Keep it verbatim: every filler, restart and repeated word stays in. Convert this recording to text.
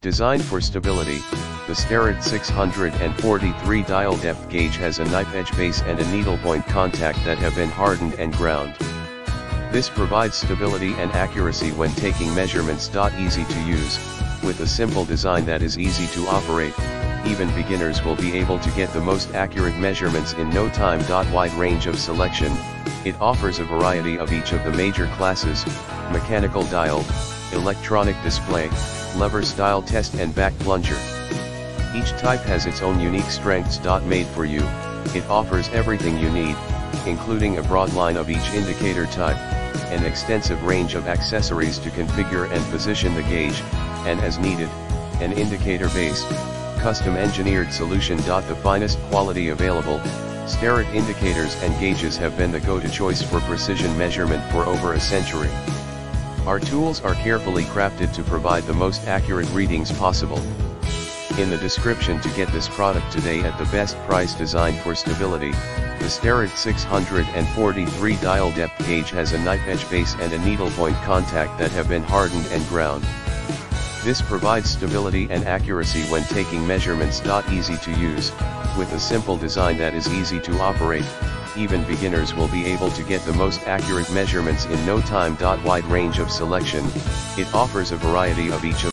Designed for stability, the Starrett six forty-three dial depth gauge has a knife edge base and a needle point contact that have been hardened and ground. This provides stability and accuracy when taking measurements. Easy to use, with a simple design that is easy to operate, even beginners will be able to get the most accurate measurements in no time. Wide range of selection, it offers a variety of each of the major classes: mechanical dial, electronic display, lever style test and back plunger. Each type has its own unique strengths. Made for you, it offers everything you need, including a broad line of each indicator type, an extensive range of accessories to configure and position the gauge, and as needed, an indicator-based, custom-engineered solution. The finest quality available, Starrett indicators and gauges have been the go-to choice for precision measurement for over a century. Our tools are carefully crafted to provide the most accurate readings possible. In the description to get this product today at the best price. Designed for stability, the Starrett six forty-three dial depth gauge has a knife edge base and a needle point contact that have been hardened and ground. This provides stability and accuracy when taking measurements. Easy to use, with a simple design that is easy to operate, even beginners will be able to get the most accurate measurements in no time. Wide range of selection, it offers a variety of each of